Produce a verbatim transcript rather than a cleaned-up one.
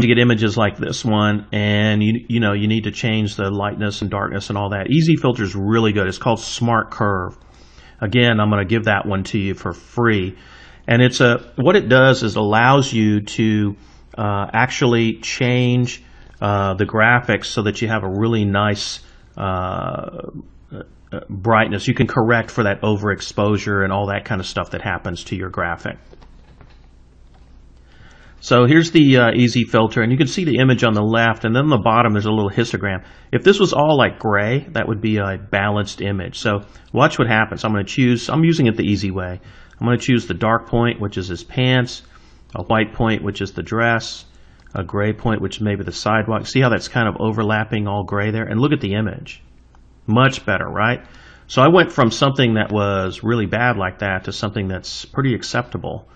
to get images like this one, and you you know you need to change the lightness and darkness and all that. Easy Filter is really good. It's called Smart Curve. Again, I'm going to give that one to you for free, and it's a what it does is allows you to uh, actually change uh, the graphics so that you have a really nice uh, brightness. You can correct for that overexposure and all that kind of stuff that happens to your graphic. So here's the uh, Easy Filter, and you can see the image on the left, and then on the bottom there's a little histogram. If this was all like gray, that would be a balanced image. So watch what happens. I'm going to choose, I'm using it the easy way. I'm going to choose the dark point, which is his pants, a white point, which is the dress, a gray point, which is maybe the sidewalk. See how that's kind of overlapping all gray there? And look at the image. Much better, right? So I went from something that was really bad like that to something that's pretty acceptable.